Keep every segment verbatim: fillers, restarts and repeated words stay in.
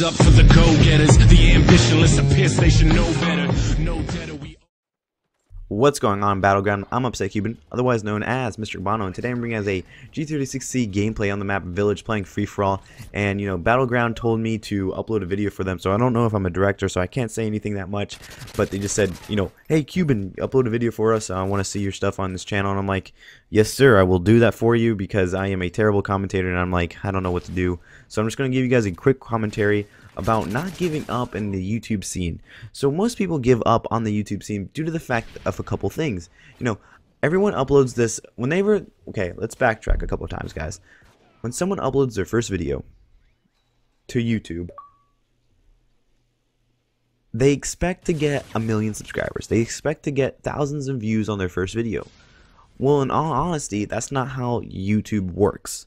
hands up for the go-getters, the ambitionless appears they should know better. No debtor we... What's going on, Battleground? I'm Upset Cuban, otherwise known as Mister Bono, and today I'm bringing as a G thirty-six C gameplay on the map Village playing Free For All. And you know, Battleground told me to upload a video for them, so I don't know if I'm a director, so I can't say anything that much, but they just said, you know, hey Cuban, upload a video for us, I want to see your stuff on this channel. And I'm like, yes sir, I will do that for you, because I am a terrible commentator and I'm like, I don't know what to do. So I'm just going to give you guys a quick commentary about not giving up in the YouTube scene. So most people give up on the YouTube scene due to the fact of a couple things. You know, everyone uploads this whenever, okay, let's backtrack a couple of times, guys. When someone uploads their first video to YouTube, they expect to get a million subscribers. They expect to get thousands of views on their first video. Well, in all honesty, that's not how YouTube works.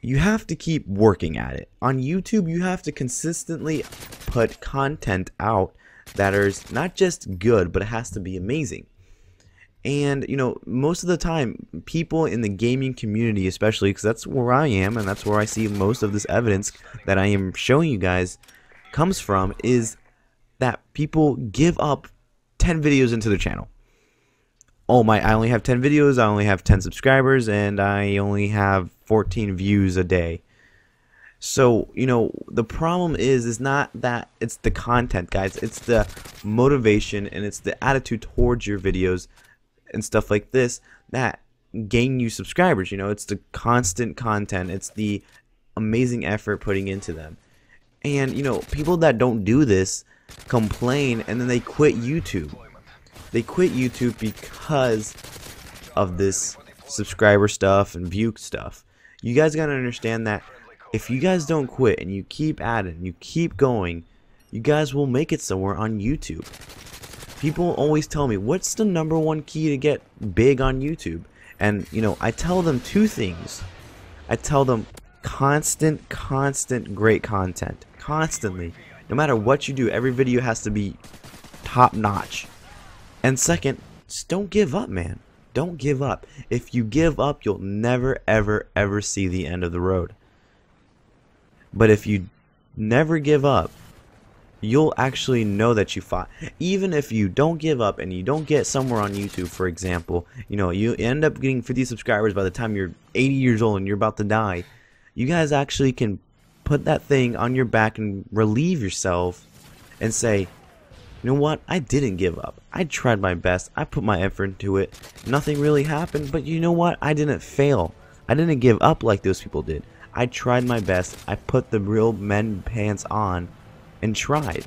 You have to keep working at it. On YouTube, you have to consistently put content out that is not just good, but it has to be amazing. And, you know, most of the time, people in the gaming community, especially, because that's where I am, and that's where I see most of this evidence that I am showing you guys comes from, is that people give up ten videos into their channel. Oh my, I only have ten videos, I only have ten subscribers, and I only have fourteen views a day. So, you know, the problem is, is not that it's the content, guys. It's the motivation and it's the attitude towards your videos and stuff like this that gain you subscribers. You know, it's the constant content. It's the amazing effort putting into them. And, you know, people that don't do this complain and then they quit YouTube. They quit YouTube because of this subscriber stuff and view stuff. You guys gotta understand that if you guys don't quit and you keep at it and you keep going, you guys will make it somewhere on YouTube. People always tell me, what's the number one key to get big on YouTube? And you know, I tell them two things. I tell them constant, constant great content. Constantly. No matter what you do, every video has to be top notch. And second, just don't give up, man. Don't give up. If you give up, you'll never, ever, ever see the end of the road. But if you never give up, you'll actually know that you fought. Even if you don't give up and you don't get somewhere on YouTube, for example, you know, you end up getting fifty subscribers by the time you're eighty years old and you're about to die. You guys actually can put that thing on your back and relieve yourself and say, you know what, I didn't give up. I tried my best. I put my effort into it. Nothing really happened, but you know what, I didn't fail. I didn't give up like those people did. I tried my best. I put the real men pants on and tried.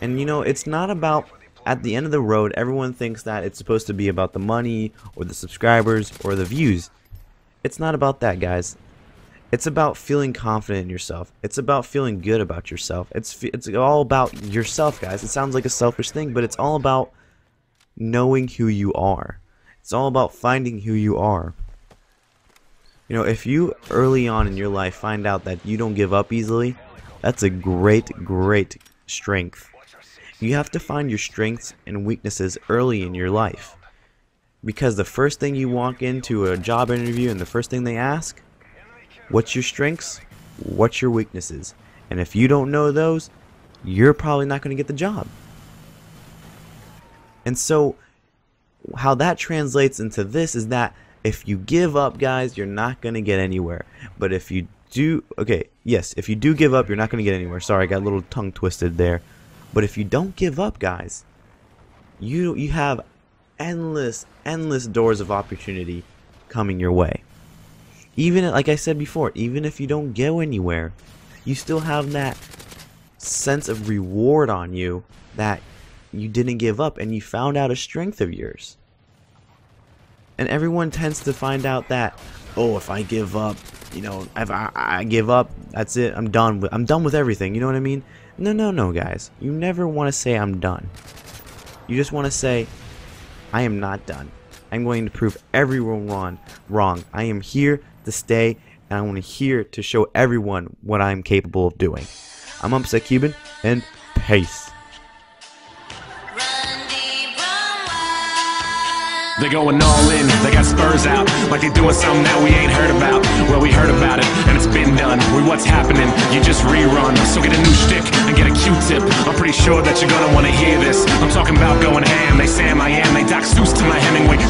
And you know, it's not about, at the end of the road, everyone thinks that it's supposed to be about the money or the subscribers or the views. It's not about that, guys. It's about feeling confident in yourself. It's about feeling good about yourself. It's it's all about yourself, guys. It sounds like a selfish thing, but it's all about knowing who you are. It's all about finding who you are. You know, if you early on in your life find out that you don't give up easily, that's a great, great strength. You have to find your strengths and weaknesses early in your life. Because the first thing you walk into a job interview and the first thing they ask, what's your strengths? What's your weaknesses? And if you don't know those, you're probably not going to get the job. And so, how that translates into this is that if you give up, guys, you're not going to get anywhere. But if you do, okay, yes, if you do give up, you're not going to get anywhere. Sorry, I got a little tongue twisted there. But if you don't give up, guys, you you have endless, endless doors of opportunity coming your way. Even, like I said before, even if you don't go anywhere, you still have that sense of reward on you that you didn't give up and you found out a strength of yours. And everyone tends to find out that, oh, if I give up, you know, if I, I give up, that's it, I'm done with, I'm done with everything, you know what I mean? No, no, no, guys. You never want to say I'm done. You just want to say, I am not done. I'm going to prove everyone wrong. Wrong. I am here to stay, and I want to here to show everyone what I'm capable of doing. I'm Upset Cuban, and peace. They're going all in, they got spurs out, like they're doing something that we ain't heard about. Well, we heard about it, and it's been done. We watched what's happening, you just rerun. So get a new shtick and get a Q-tip. I'm pretty sure that you're gonna wanna hear this. I'm talking about going ham. They Sam I am, they Doc Seuss to my Hemingway.